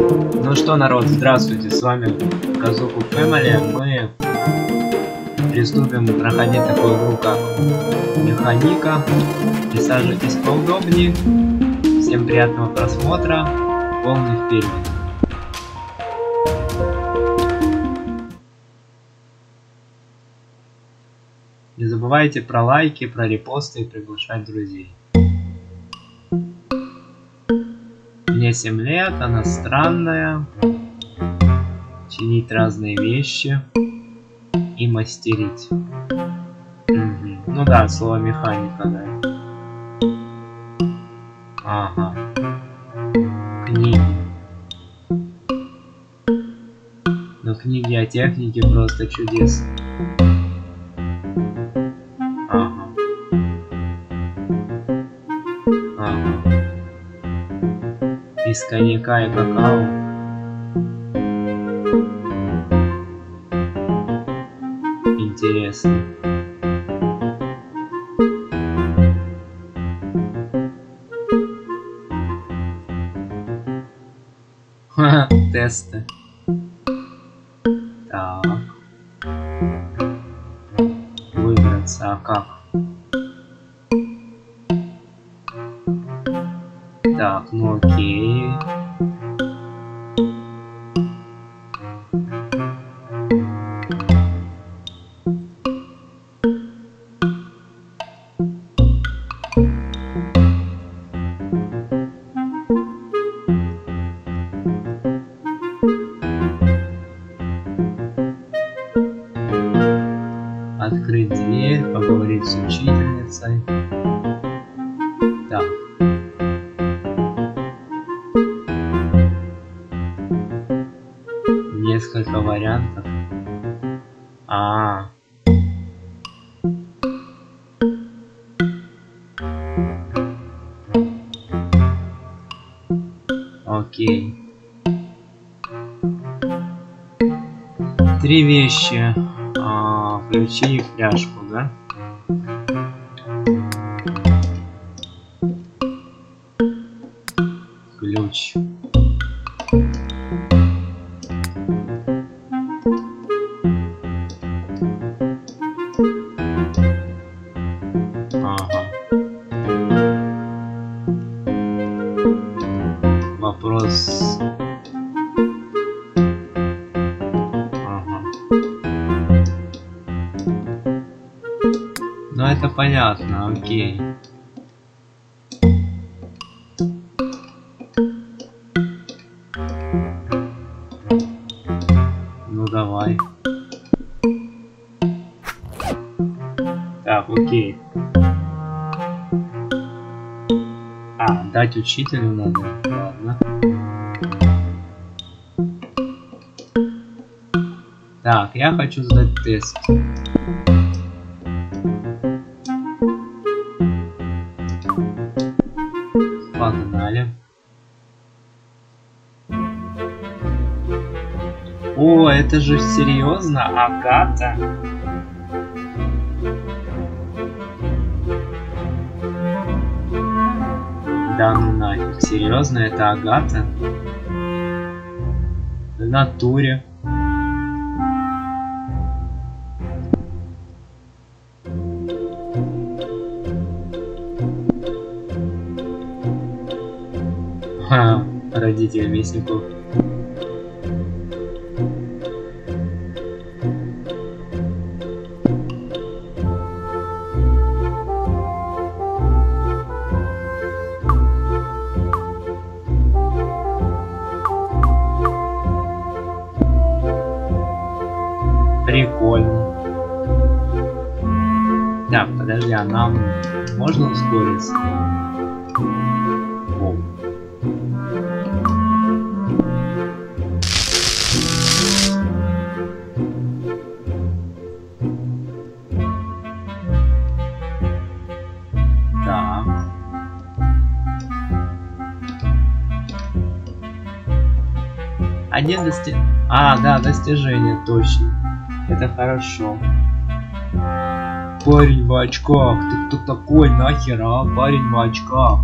Ну что, народ, здравствуйте, с вами Kazoku Family. Мы приступим проходить такую игру, как Механика. Присаживайтесь поудобнее. Всем приятного просмотра. Полный вперед. Не забывайте про лайки, про репосты и приглашать друзей. Мне 7 лет, она странная, чинить разные вещи и мастерить. Ну да, слово механика, да. Ага. Книги. Но книги о технике просто чудес. Из коньяка и какао. Интересно. Ха, тесты. Так. Выбраться, а как? Так, ну окей. Открыть дверь, поговорить с учительницей. Так. Несколько вариантов. Окей. Три вещи. Включи и фляжку, да? Ключ. Вопрос. Ага. Ну это понятно, окей. Ну давай. Так, окей. А, дать учителю надо. Ладно. Так, я хочу сдать тест. Погнали. О, это же серьезно, Агата. Да ну нафиг, серьезно, это Агата? В натуре. Ха, родитель мясников. Прикольно. Да, подожди, а нам можно ускориться? О. Так. А где достижение? А, да, достижение, точно. Это хорошо. Парень в очках. Ты кто такой нахер, а? Парень в очках.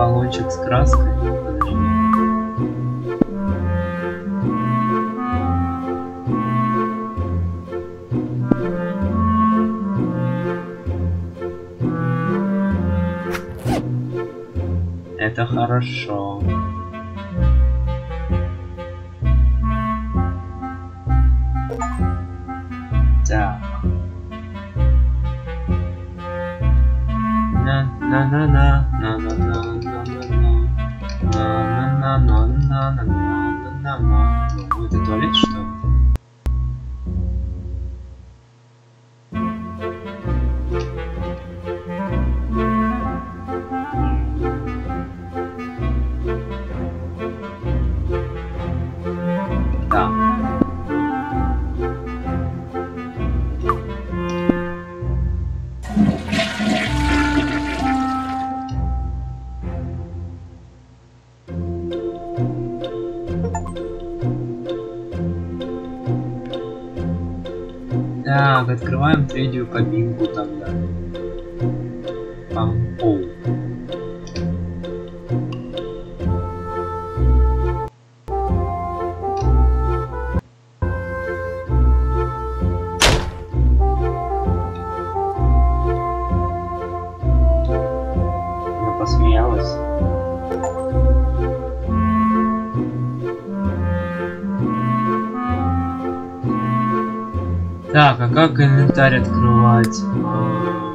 баллончик с краской. Это хорошо. Так. Ну, это туалет, что ли? Открываем третью кабинку тогда. Пам-пу. Я посмеялась. Так, а как инвентарь открывать?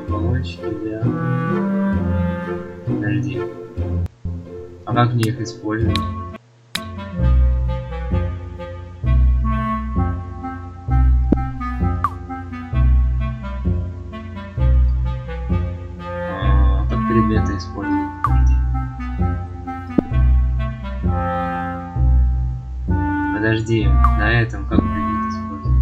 Баллончики, да. Подожди. А как мне их использовать? Как предметы использовать? Подожди, на этом как предметы использовать?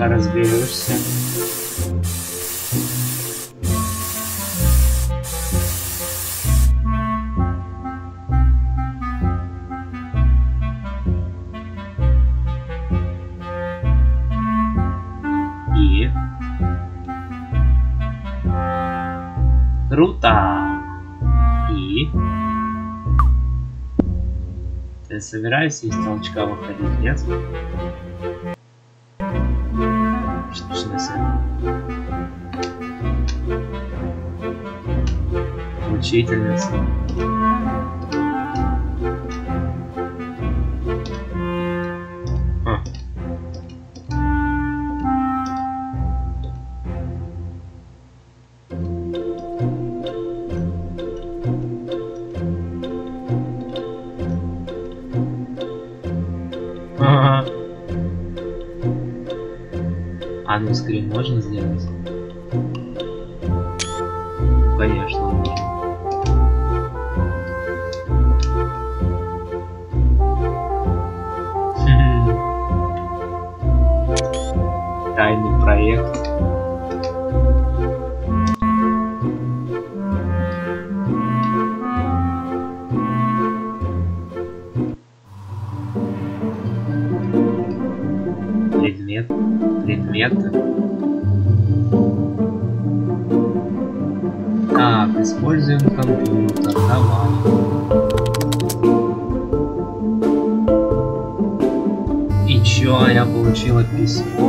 Разберешься. И круто. И ты собираешься из толчка выходить, нет? Учительница. А ну скрин можно сделать? Конечно, можно. Тайный проект. Предметы. Так, используем компьютер. Давай. И чё, я получила письмо.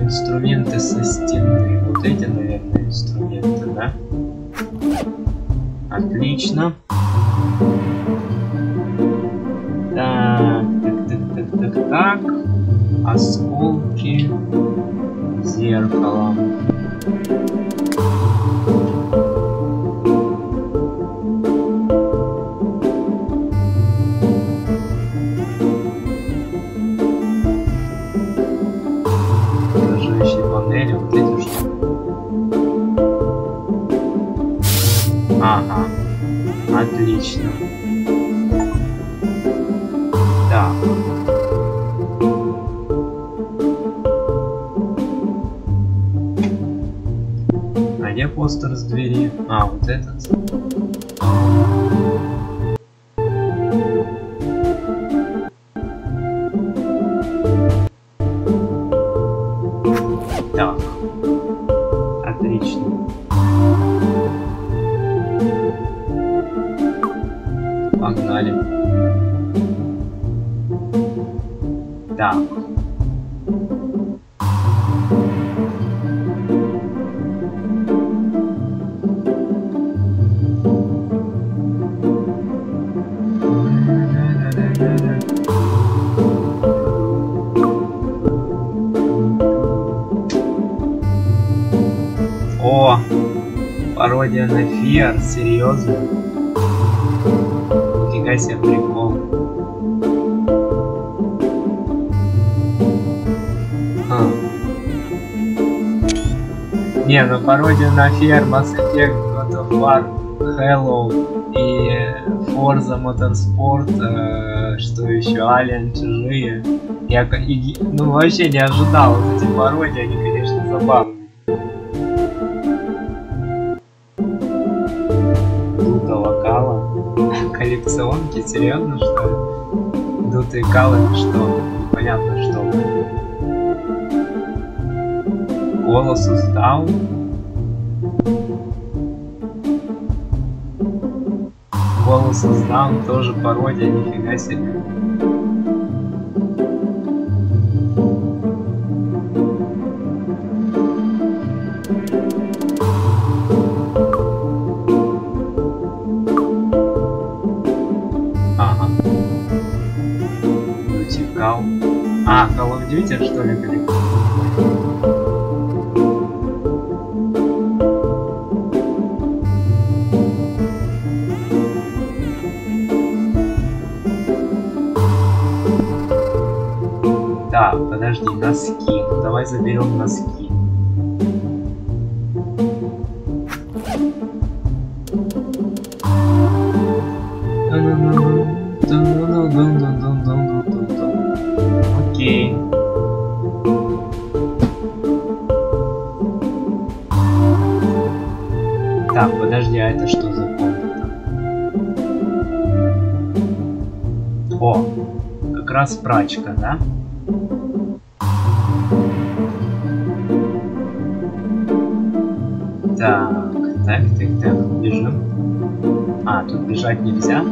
Инструменты со стены. Вот эти, наверное, инструменты, да? Отлично. Так, так. Осколки зеркала. Отлично. Да. А где постер с двери? А, вот этот. Серьезно? Нифига себе прикол. Не, ну пародия на Фер, Mass Effect, God of War, Hello и Forza Motorsport, что еще, Alien, Чужие. Я ну вообще не ожидал, вот эти пародии, они, конечно, забавные. Коллекционки, серьезно, что ли? Дутые калы, что? Непонятно, что. Голос устал. Голос устал, тоже пародия, нифига себе. Что ли, коллег? Да, подожди, носки. Давай заберем носки. Окей. Так, подожди, а это что за комната? О, как раз прачка, да? Так, бежим. А, тут бежать нельзя?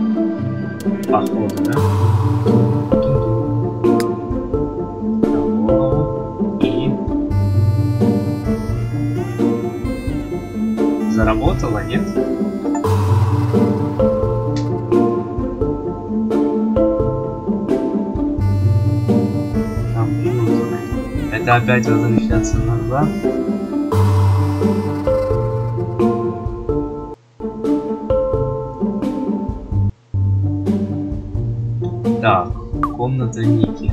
Походу, да? работала, нет? Это опять возвращаться назад. Так, комната Ники.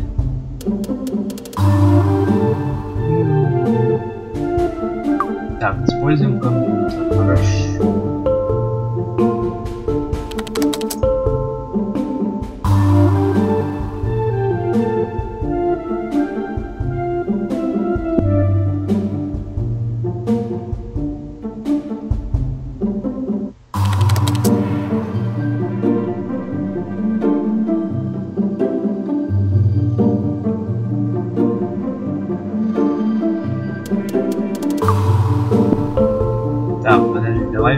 Так, используем компьютер. Хорошо.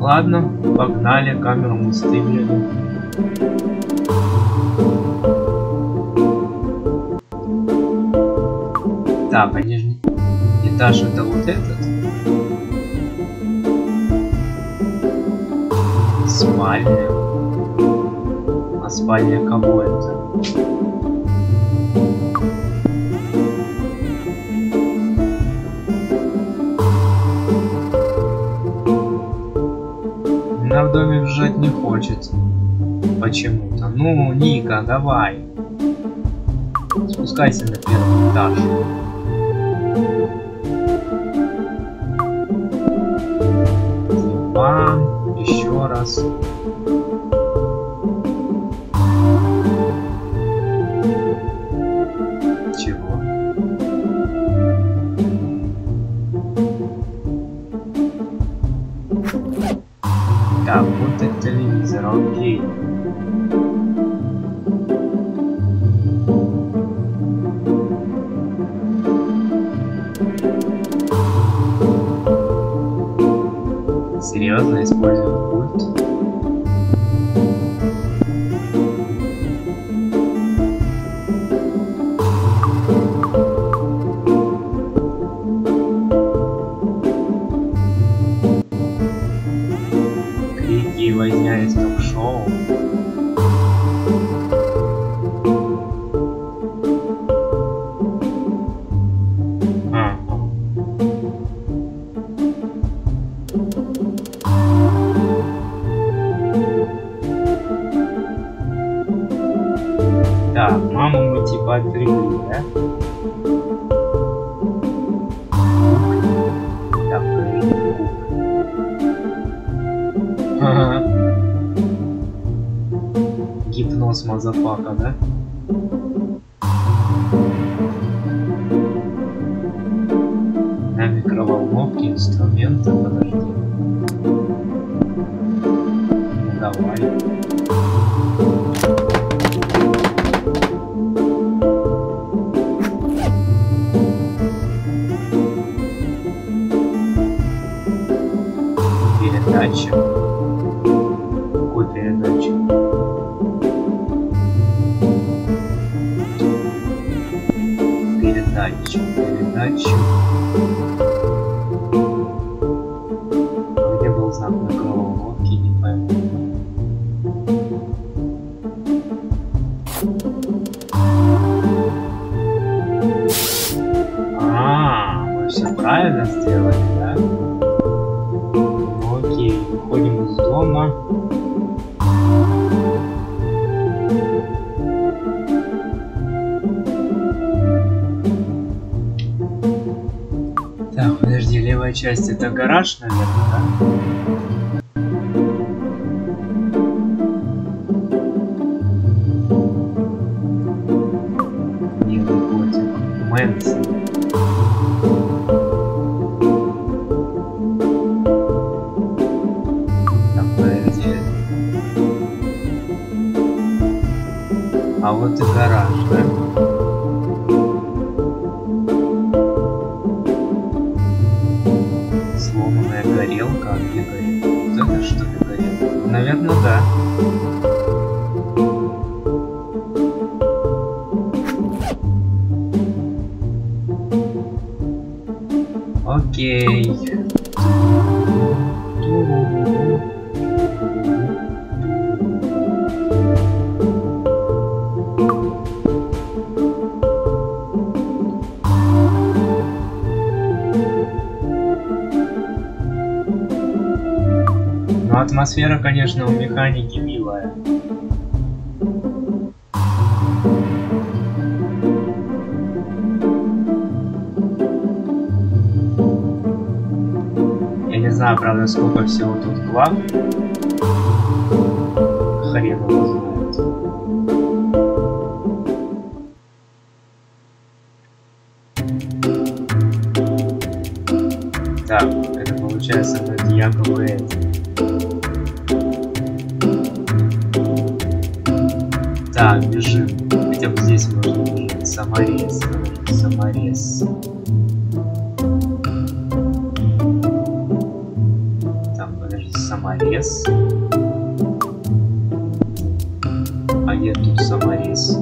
Ладно, погнали, камеру мы стыдим. Так, а нижний этаж это вот этот. Спальня. А спальня кого это? В доме жить не хочет почему-то. Ну, Ника, давай. Спускайся на первый этаж. Диван. Еще раз. Окей. Серьезно используем пульт. Гипноз мазафака, да? На микроволновке инструменты, подожди. Ну, давай. Все правильно сделали, да? Окей, выходим из первая часть это гараж, наверное, да? А вот и гараж, да? Сломанная горелка, а где горелка? Вот это что ли горелка? Наверное, да. Окей. Атмосфера, конечно, у механики милая. Я не знаю, правда, сколько всего тут глав. Хрен его знает. Да, это получается вроде якобы это. Да, бежим. Хотя бы здесь можно бежать. Саморез. Саморез. Там, подожди, саморез. А я тут саморез.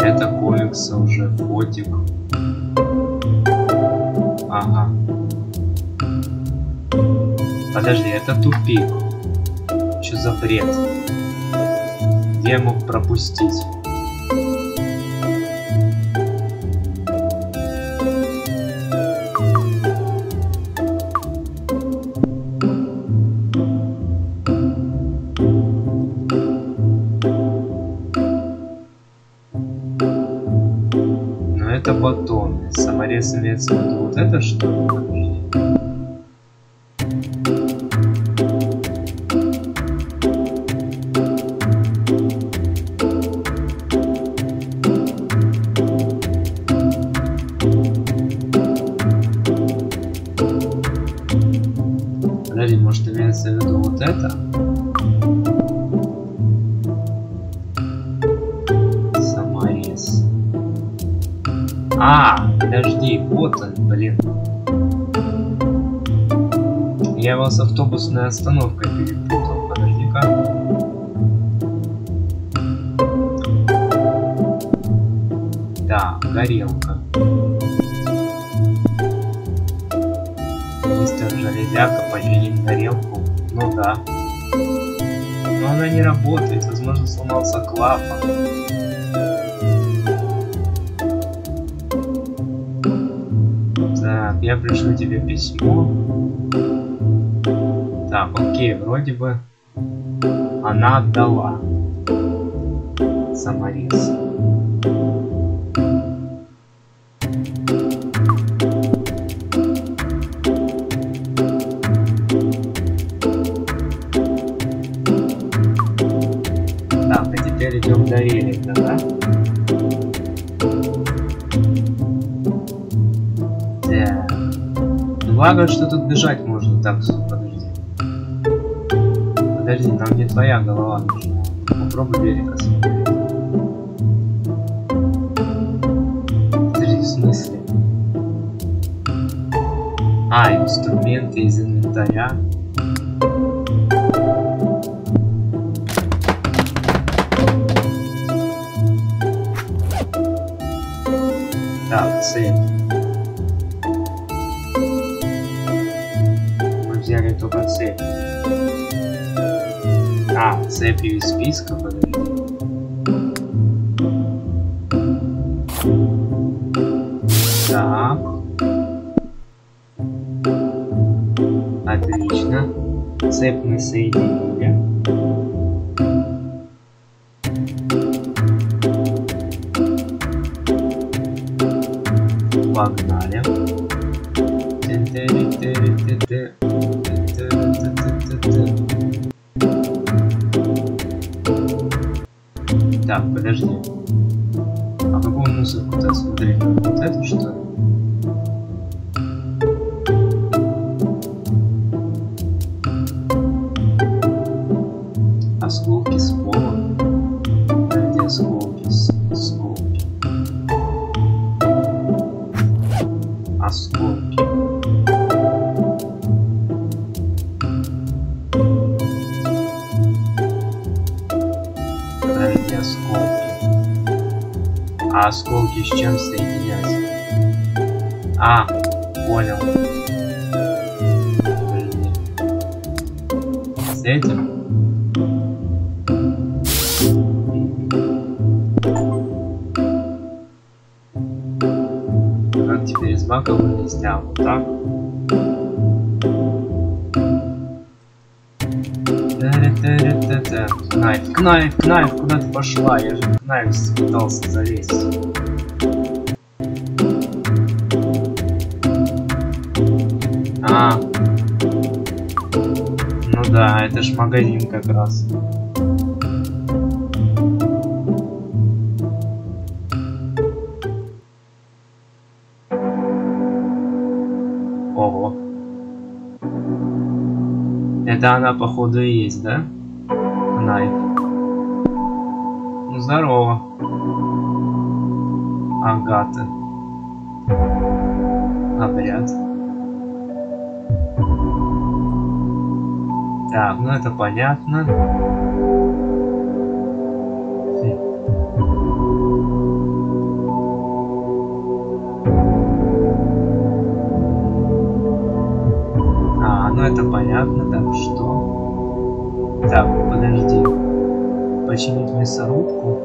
Это комикс уже, фотик. Ага. Подожди, это тупик. Что за бред? Где я мог пропустить? Но это батон. Саморез имеется в виду. Вот это что? А, подожди, вот он, блин. Я его с автобусной остановкой перепутал, подожди-ка. Да, горелка. Мистер Железяка починит горелку. Ну да. Но она не работает, возможно, сломался клапан. Я пришлю тебе письмо. Так, окей, вроде бы она отдала саморез. Так, а теперь идем до релика, да? Благо, что тут бежать можно. Так, подожди. Подожди, там не твоя голова нужна. Попробуй берег осмотреть. Подожди, в смысле? А, инструменты из инвентаря. Так, цель. Только цепь. А, цепь из списка, подожди. Так. Отлично. Цепь мы соединили. Погнали. Так, подожди. А какую музыку-то смотреть? Вот это что? Осколки с пола. Где осколки? Осколки. Осколки. Куда эти осколки? А осколки с чем соединяются? А, понял. С этим? Бака вылезти, а вот так. Кнайф, кнайф, кнайф, куда ты пошла? Я же кнайф пытался залезть. А, ну да, это ж магазин как раз. Да, она походу и есть, да? Найф. Ну здорово. Агата. Обряд. Так, ну это понятно. Ну это понятно, так что... Так, подожди. Починить мясорубку?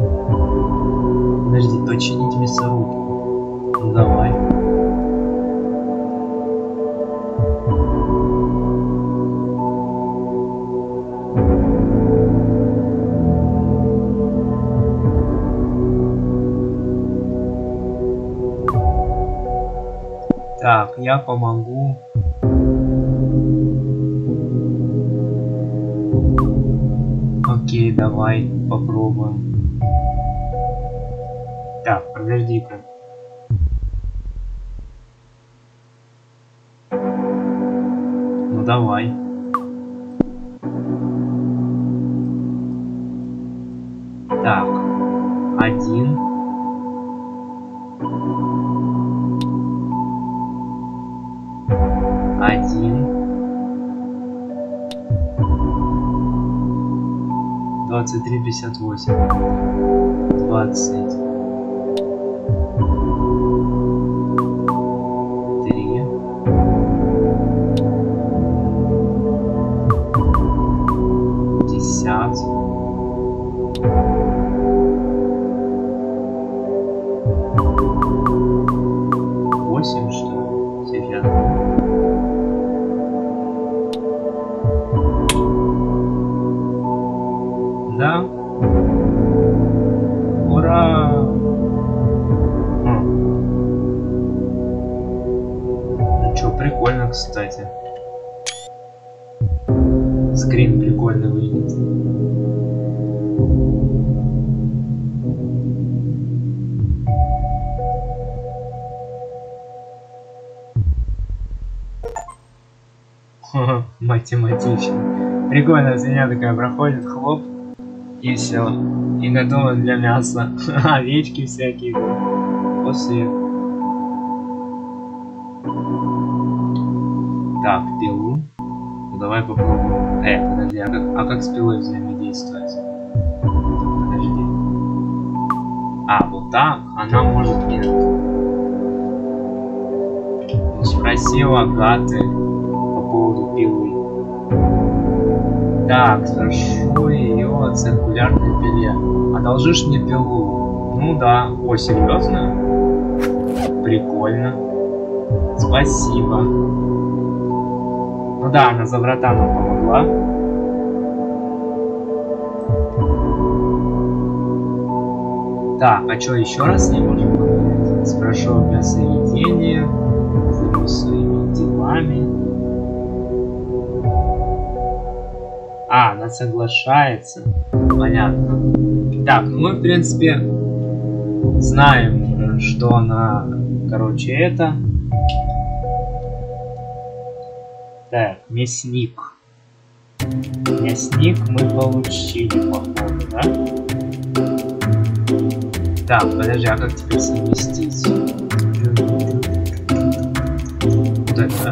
Подожди, починить мясорубку. Ну давай. Так, я помогу. Окей, давай попробуем. Так, подожди-ка. Ну давай. Так, один. Один. 23,58, 20, 3. Кстати, скрин прикольно выглядит. Хо-хо, математично. Прикольно, свинья такая проходит, хлоп, и все. И готово для мяса. Овечки всякие. После. Так, пилу. Ну, давай попробуем. Подожди, а как с пилой взаимодействовать? Подожди. А, вот так? Она может нет. Ну, спросил Агаты по поводу пилы. Так, спрошу ее о циркулярной пиле. Одолжишь мне пилу? Ну да. О, серьезно? Прикольно. Спасибо. Ну да, она за врата нам помогла. Так, а что еще раз не можем поменять? спрошу у мясоедения, займусь своими делами. А, она соглашается. Понятно. Так, ну мы, в принципе, знаем, что она, короче, это. Так, мясник. Мясник мы получили, походу, да? Так, подожди, а как теперь совместить? Вот это, да?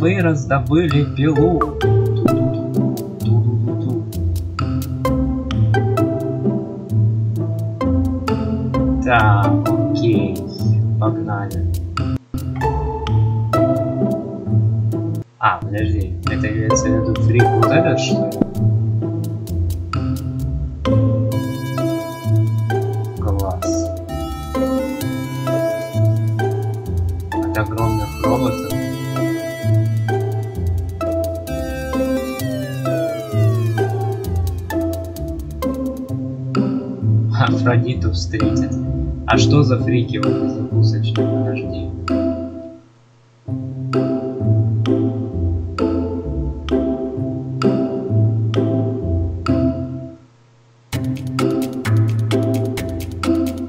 Мы раздобыли пилу. Так, окей, погнали. А, подожди, это имеется в виду фрик вот этот, что ли? Класс. От огромных роботов. Афродиту встретит. А что за фрики в этой закусочке? Подожди.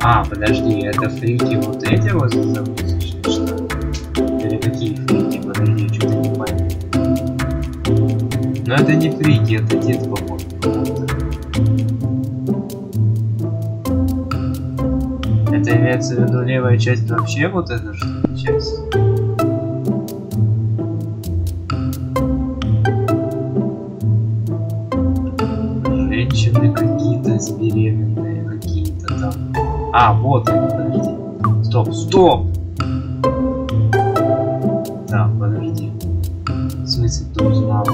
А, подожди, это фрики вот эти вот закусочные, что ли? Или какие фрики? Подожди, что-то не понял. Но это не фрики, это дед, по-моему. Это имеется в виду левая часть вообще, вот эта часть. Женщины какие-то беременные, какие-то там. А, вот они, подожди. Стоп, стоп! Так, подожди. В смысле, ты узнала?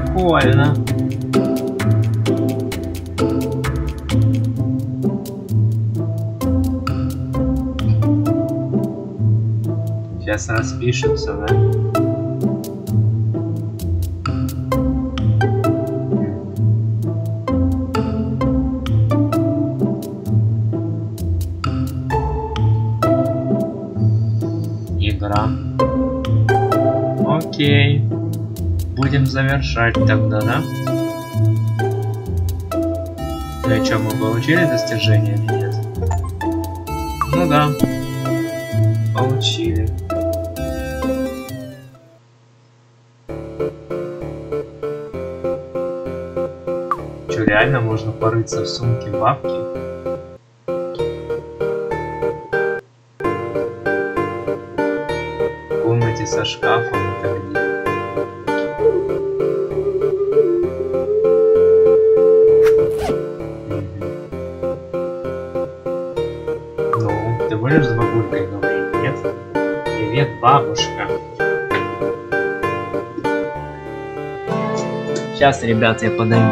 Прикольно. Сейчас распишется, да? Игра. Окей. Будем завершать тогда, да? Ну и что, мы получили достижение или нет? Ну да, получили. Что, реально можно порыться в сумке бабки? со шкафом. Ну, ты будешь с бабулькой говорить? Нет? Привет, бабушка. Сейчас, ребята, я подойду.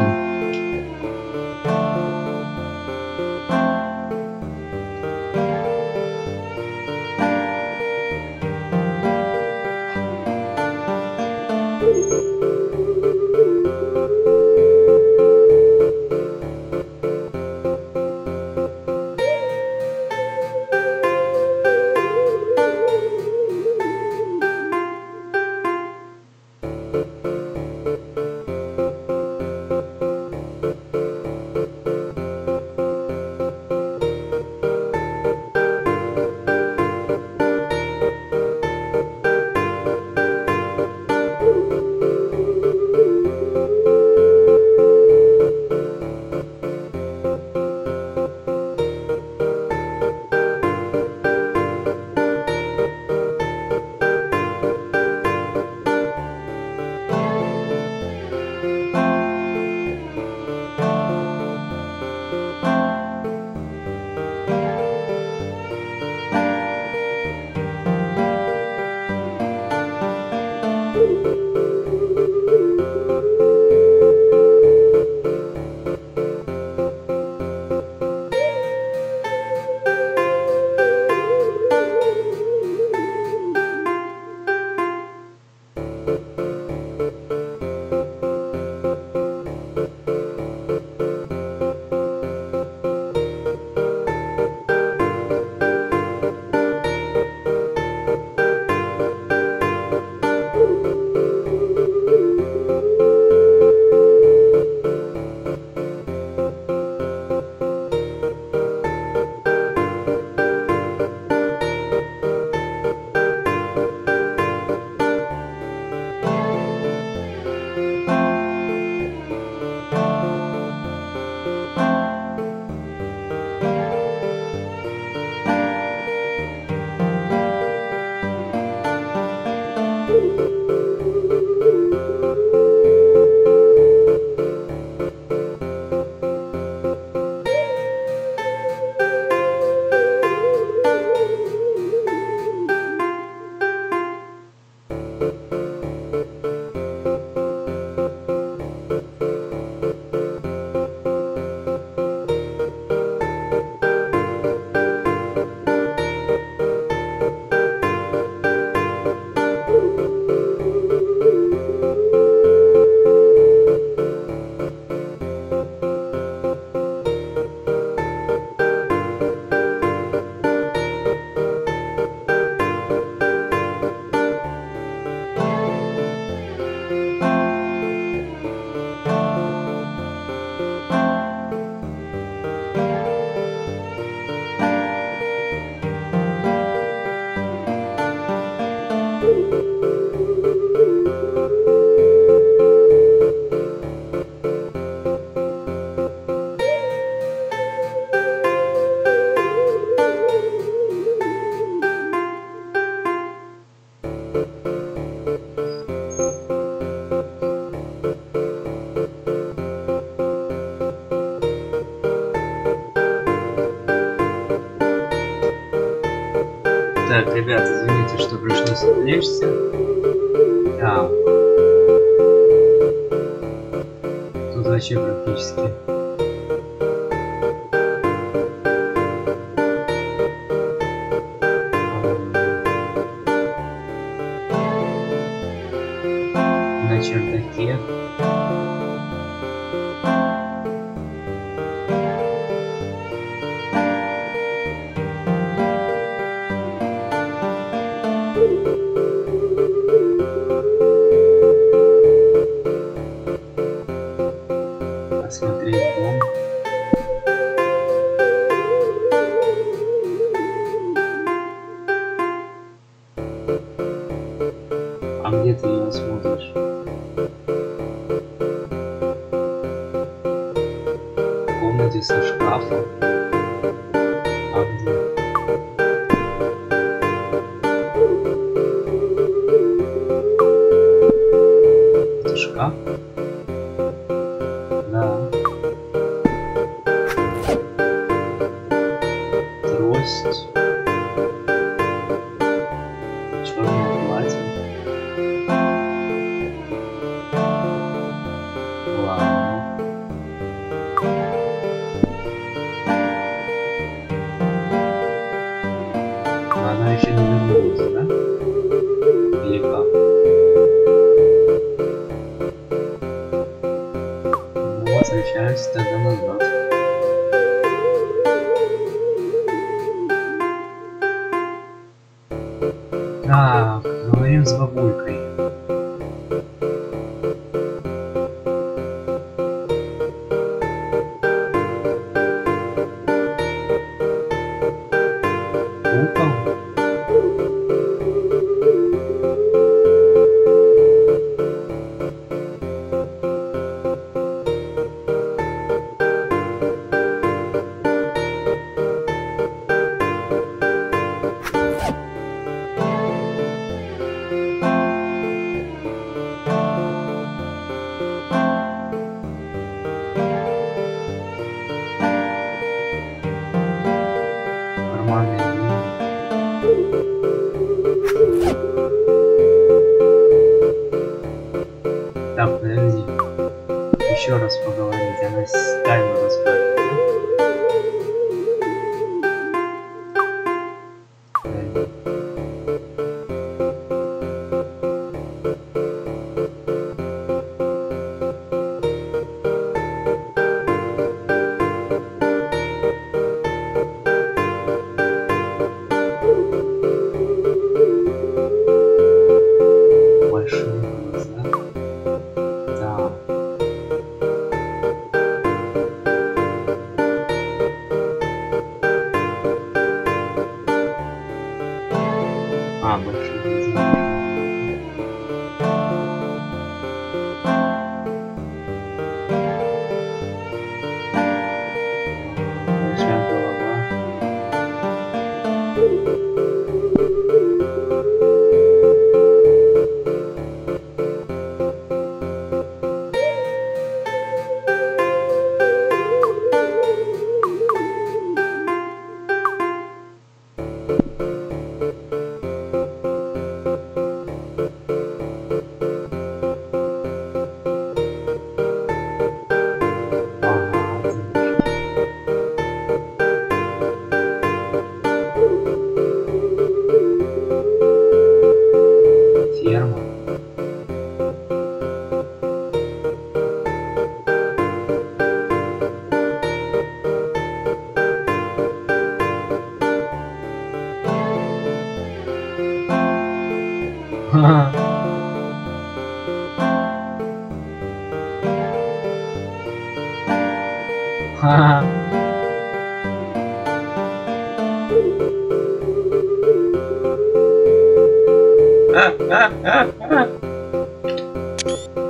Так, ребята, извините, что пришлось отвлечься. Да. Тут вообще практически. На чердаке. есть... черное платье. Ладно. Но она еще не вернулась, да? Или как? Ну, возвращаюсь тогда назад. Так, говорим с бабулькой.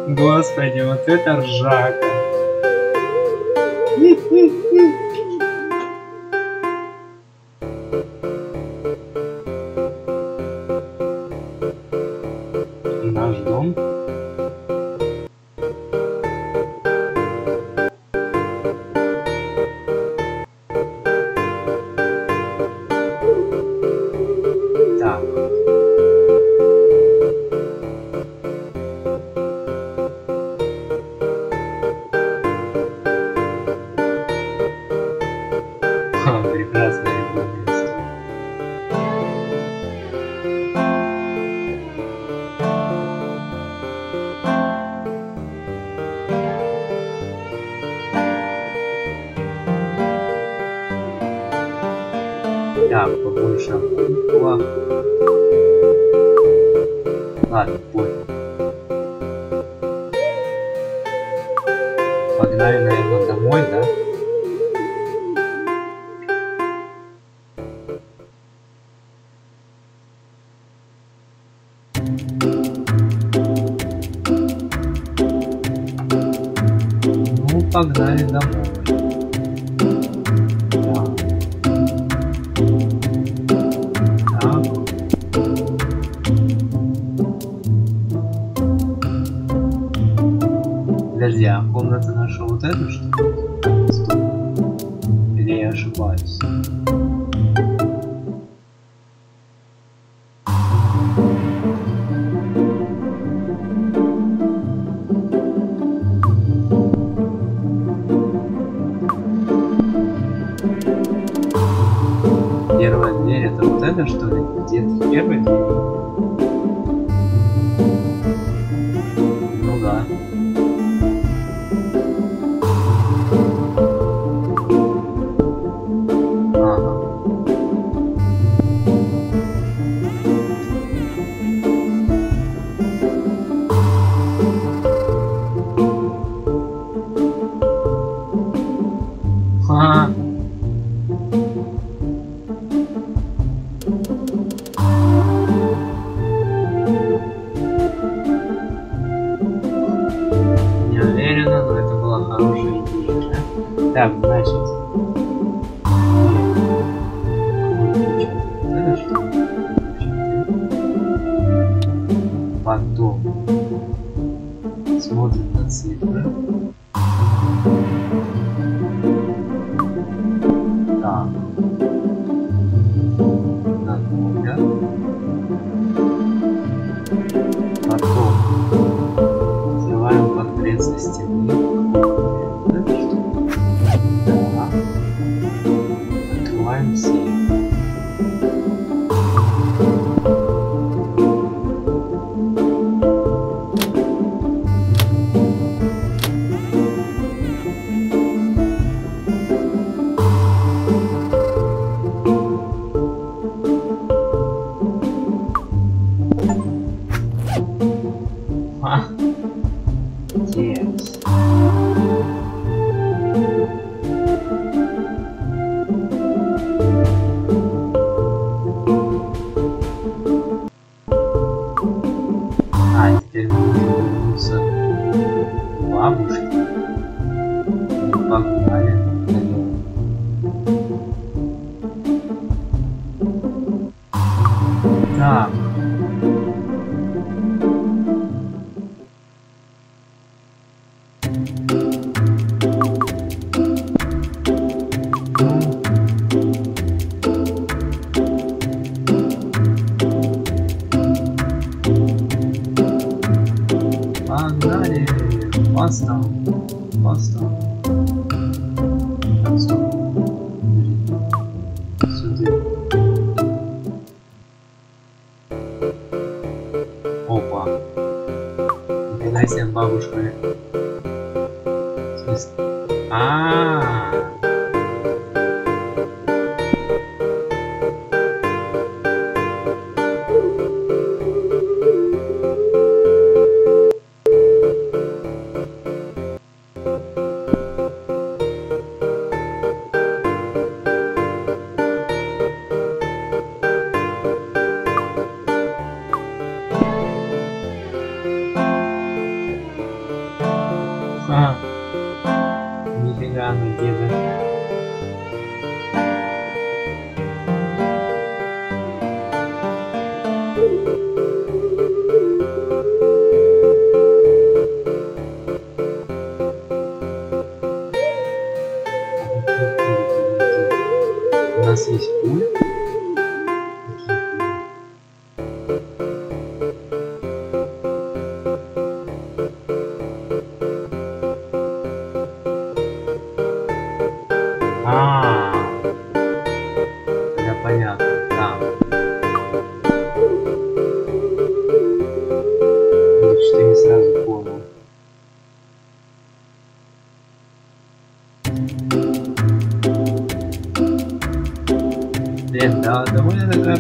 Господи, вот это ржака. Наш дом. Ладно, понял. Погнали, наверное, домой, да? Ну, погнали домой. Комната наша вот эта, что ли? Или я ошибаюсь? Первая дверь это вот это что ли? Где-то первая дверь? Ну да.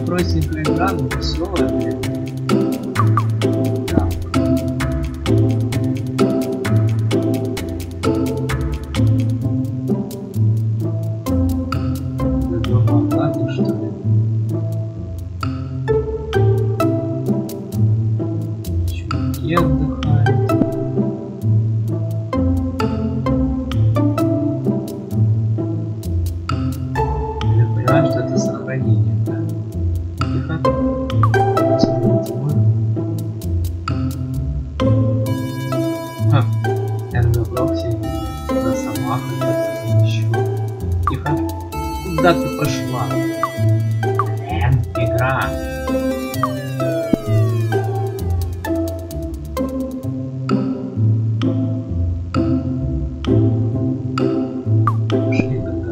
Простенькая игра, но веселая, блин. Да. Ты думал, ладно, что ли? Чуваки отдыхают. Я понимаю, что это сохранение, да? Куда ты пошла? Блин, игра. Пошли тогда.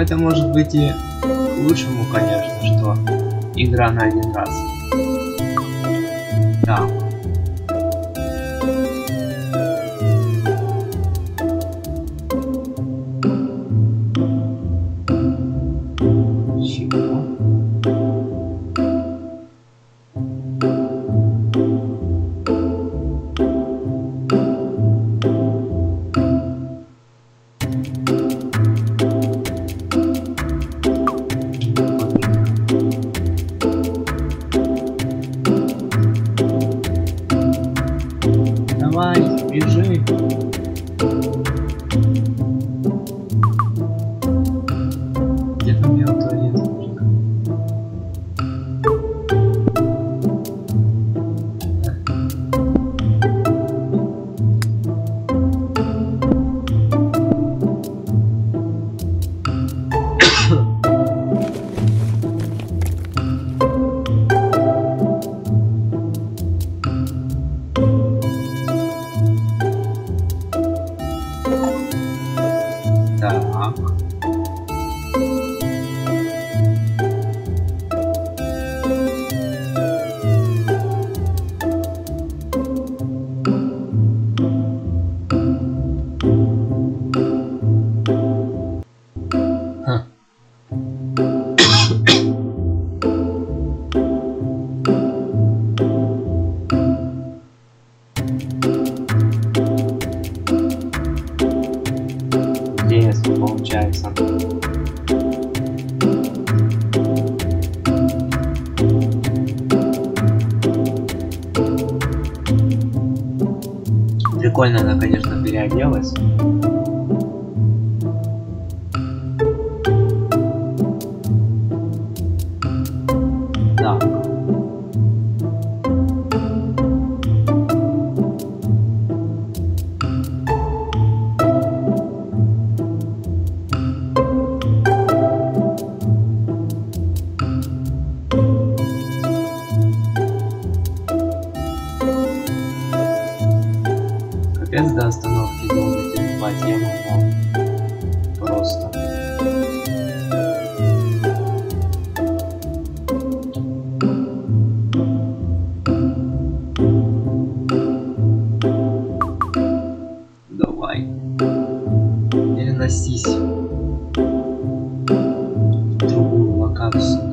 Это может быть и к лучшему, конечно, что игра на один раз. Да. Так. Прикольно она, конечно, переоделась. Так. До остановки долго терпать я могу просто. Давай. Переносись в другую локацию.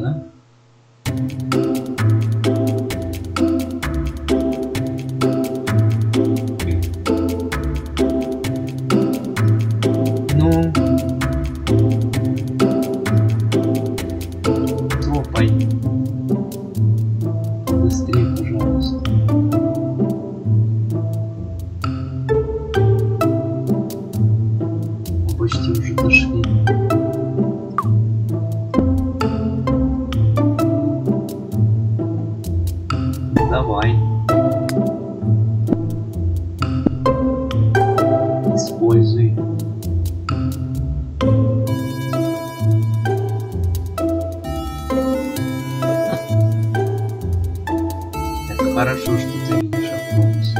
Хорошо, что ты видишь автобус.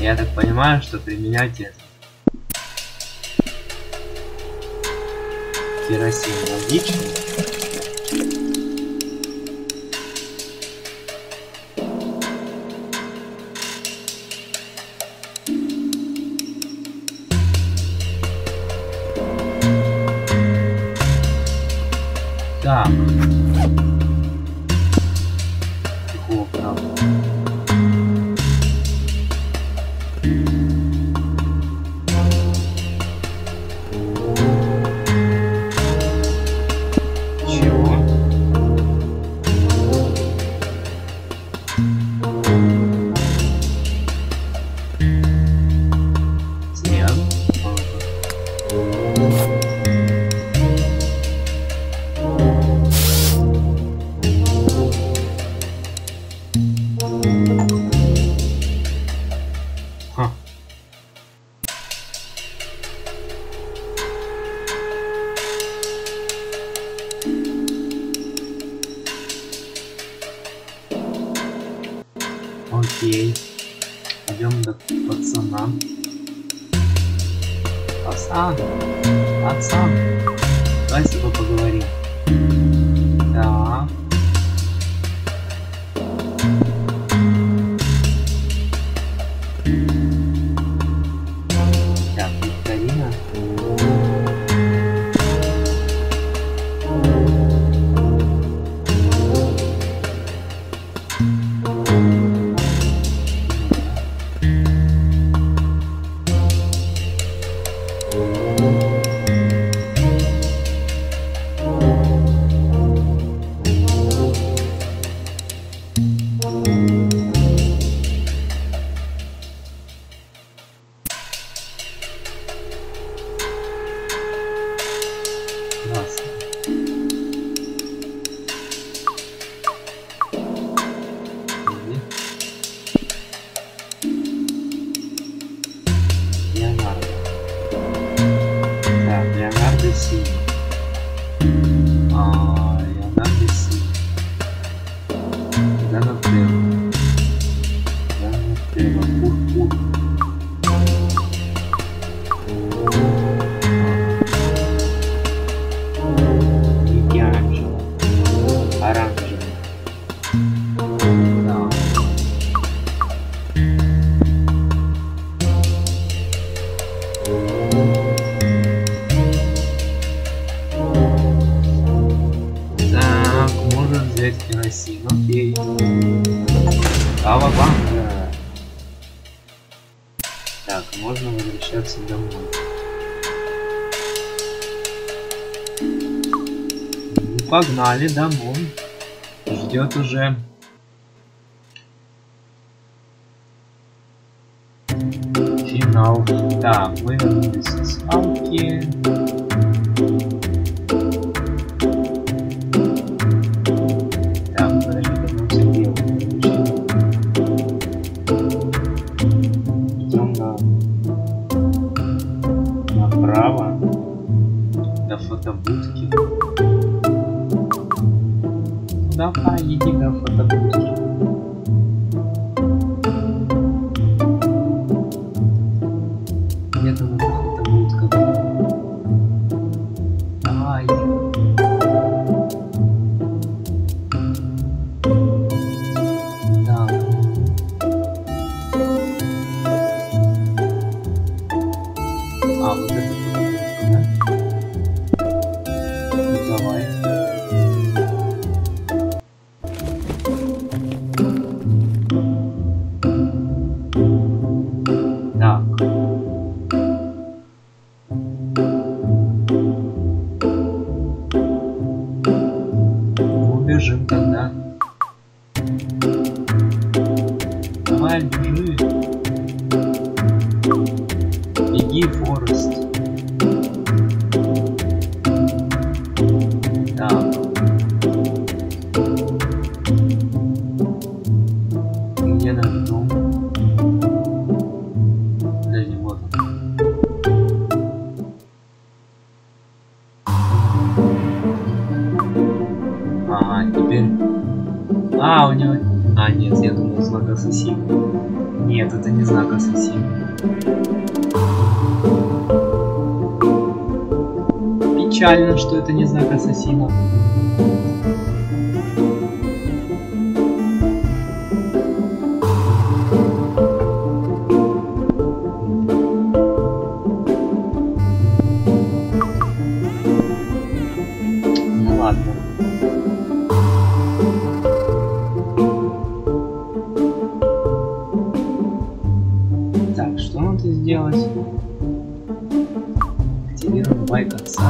Я так понимаю, что применять это. Керосин логично. Так. Тихо, правда. Окей. Пойдем до пацана. Пацан! Пацан! Давай с тобой поговорим. Да. Так, викторина. Погнали домой. Ждет уже. Финал. Так, мы вернулись из палки. Так, подожди, мы все делаем. Идем направо. До фотобудки. Давай, иди на фотобудке. Где-то вот фотобудка. Давай. Да. А, вот это фотобудка, да? Ну, давай. Печально, что это не знак ассасина. Ну ладно. Так, что надо сделать? Активируем байк отца.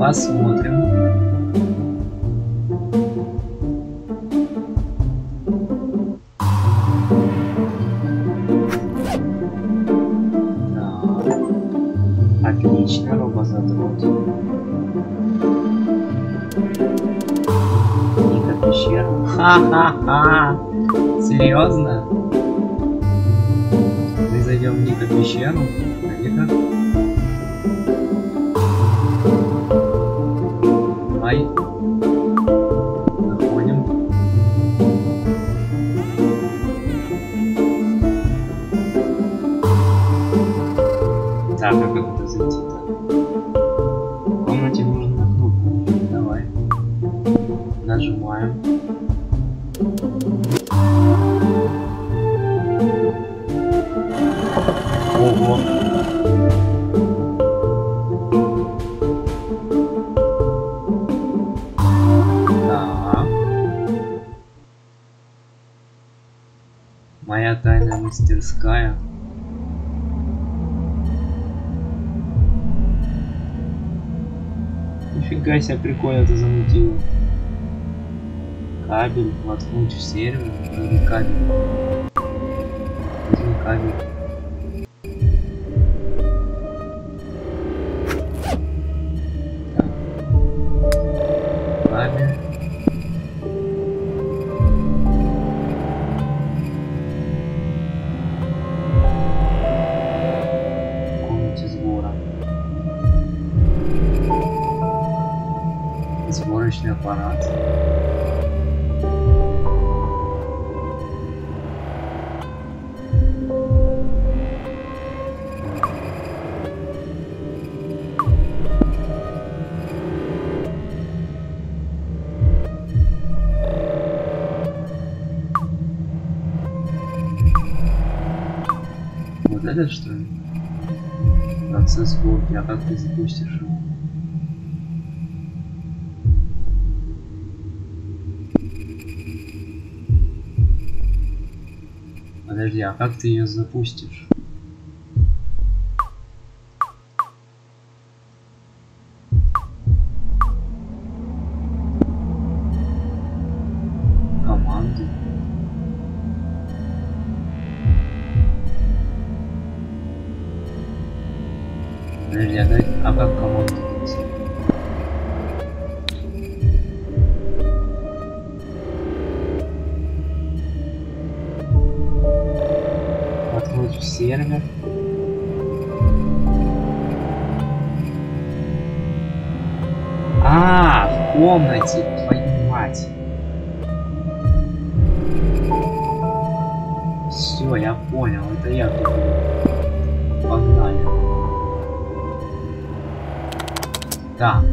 Посмотрим. Да. Отлично, робозадрот. Ника пещера. Ха-ха-ха. Серьезно? Мы зайдем в Ника пещеру. А Ника? Находим. Так, а как это зайти-то? В комнате нужен кнопку. Давай. Нажимаем. Ого. Тайная мастерская. Нифига себе, прикольно это замутило. Кабель, воткнуть в сервер. Возьми кабель. Возьми кабель. Сборочный аппарат. Вот это что ли? Процесс сборки, а как ты запустишь его? Подожди, а как ты ее запустишь? Команды. Подожди, а как команды? Сервер. А, в комнате, твою мать. Все, я понял, это я тут. Погнали. Так.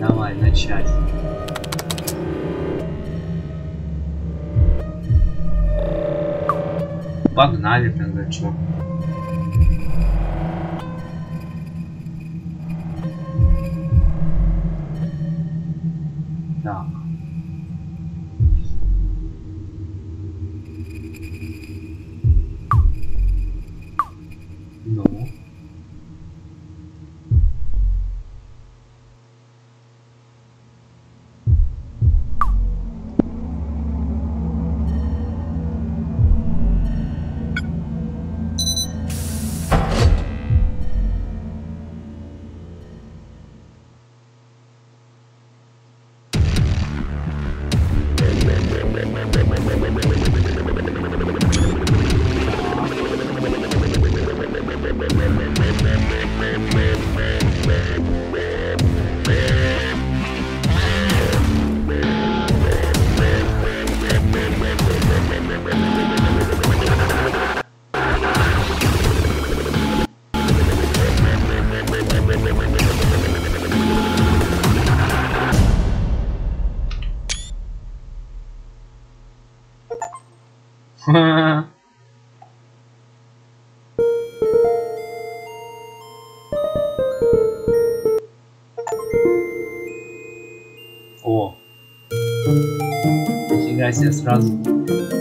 Давай, начать. Погнали тогда, чё? Так. Ну. О, нифига себе, сразу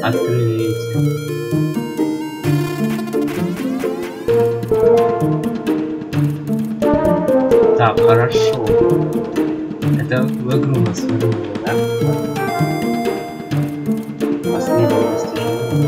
открыли эти. А, хорошо. Это в игру нас вернули, да? Последнее достижение.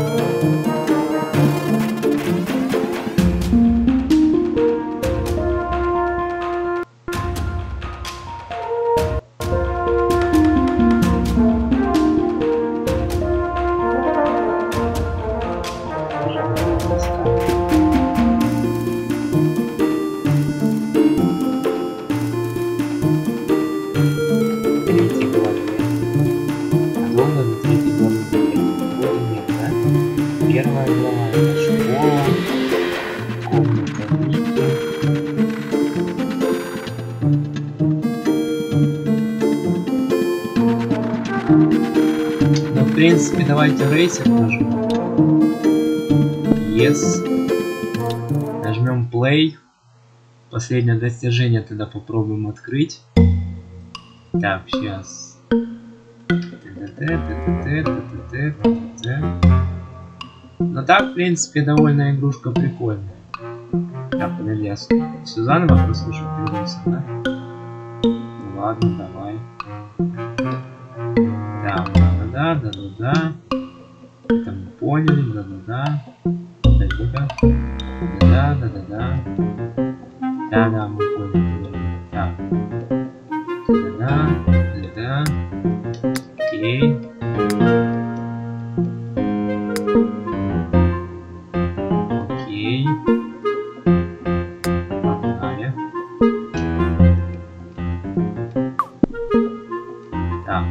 В принципе, давайте рейсер нажмем. Yes. Нажмем play. Последнее достижение тогда попробуем открыть. Так, сейчас. Но так, в принципе, довольно игрушка прикольная. Так, подожди, я все заново прослушал, да? Ну ладно, давай. Так. Да-да-да-да. Это мы поняли, да-да-да. Да-да-да-да. Да-да, мы поняли. Так. Да-да-да-да. Окей. Окей. Погнали. Так.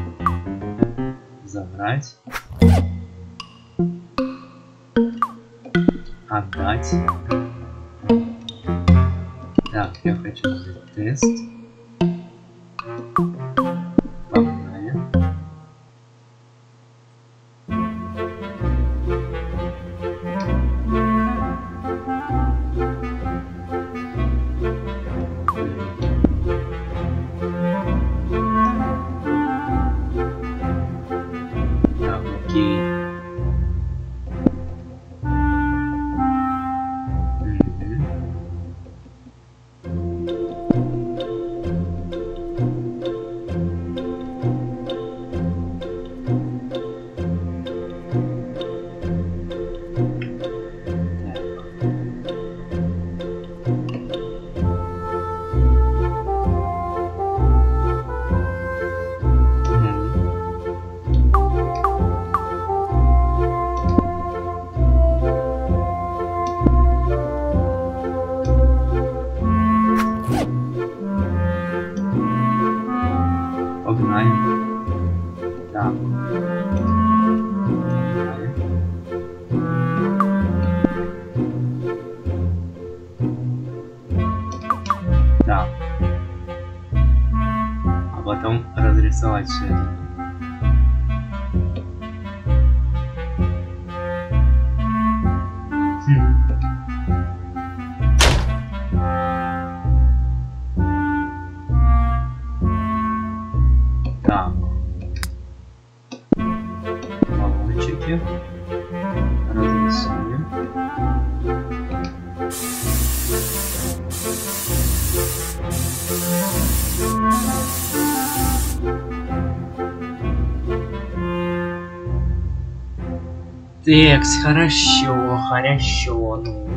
Забрать, отдать. Так, я хочу взять тест. Погнали. Да. А потом разрисовать все это. Так. Баллончики. Разрисуем. Текст, хорошо, хорошо, ну.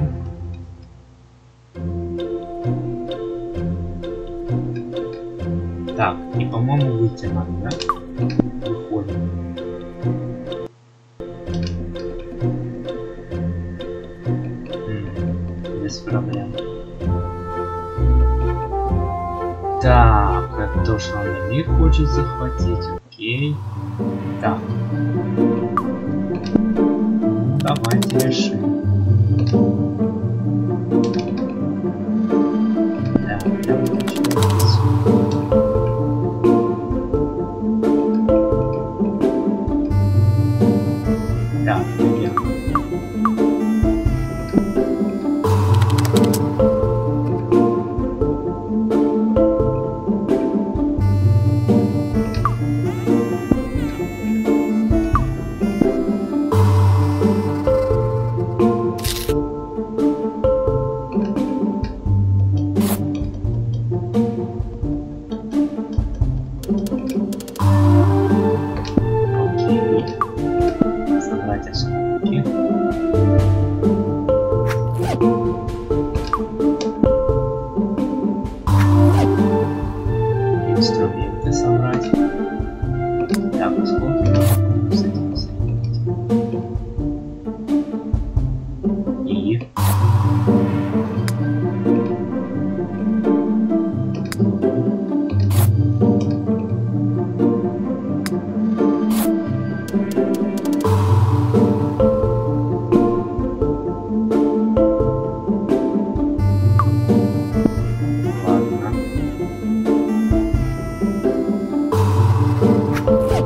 Так, и по-моему выйти надо, да? Выходим. Без проблем. Так, это то, что он мир хочет захватить, окей. Так. Давайте решим. Да, я выключу лицо. Да,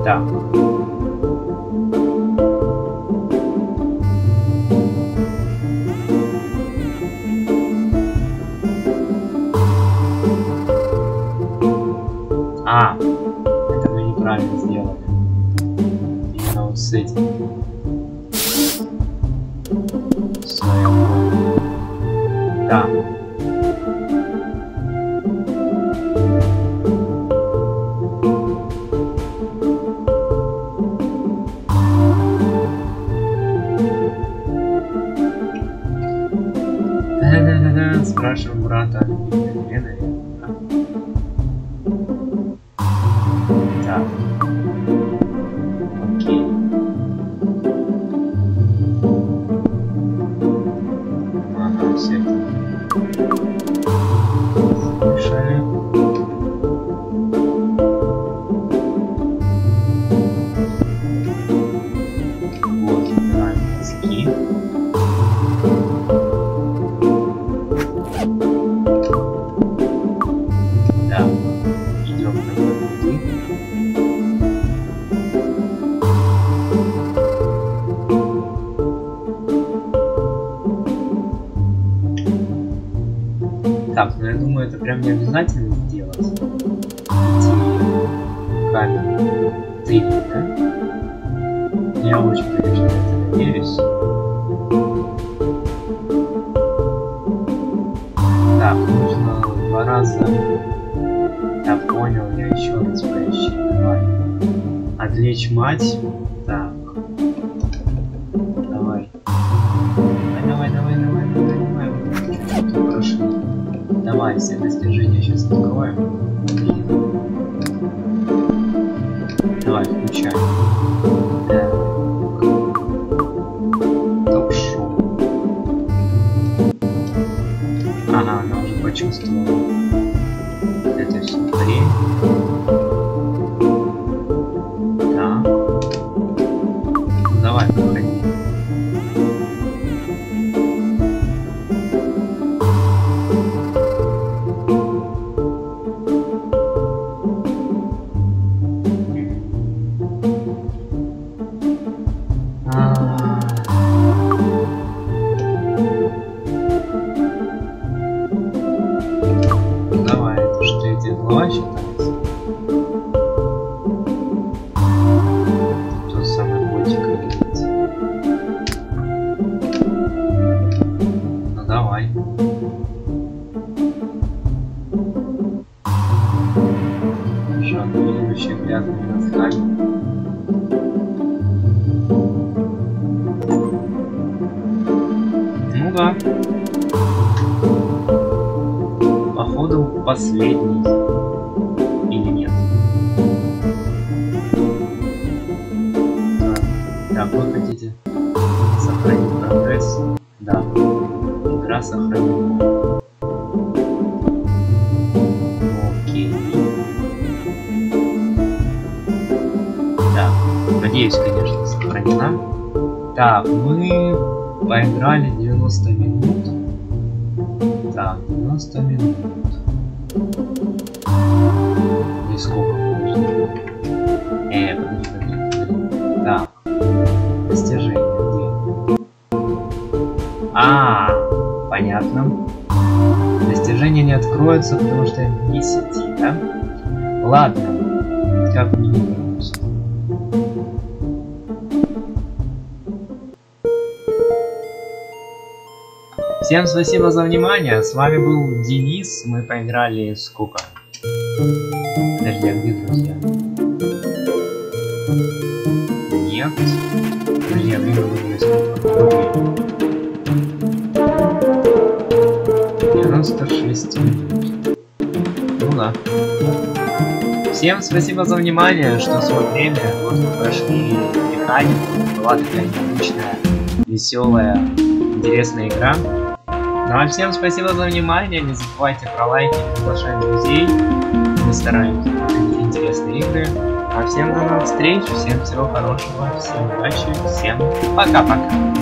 да. А, это мы неправильно сделали. Именно вот с этим. Да. Спрашиваю брата. Мать. Так. Давай. Давай. Давай, все достижения сейчас откроем. И... Давай, включаем. Да. Топ-шоу. Ага, она уже почувствовала. Это все время. Последний или нет? Так, да, вы хотите сохранить прогресс? Да, игра сохранена. Окей. Да, надеюсь, конечно, сохранена. Так, мы поиграли 90 минут. Так, 90 минут. И сколько нужно? Подожди. Да. Достижение. А, понятно. Достижение не откроется, потому что не сети, да? Ладно. Как минимум. Всем спасибо за внимание, с вами был Денис, мы поиграли сколько? Подожди, а где друзья? Нет. Подожди, а где друзья? 96 минут. Ну да. Всем спасибо за внимание, что смотрели, вот мы прошли механику, была такая необычная, веселая, интересная игра. Ну а всем спасибо за внимание, не забывайте про лайки, приглашаем друзей, мы стараемся находить интересные игры. А всем до новых встреч, всем всего хорошего, всем удачи, всем пока-пока.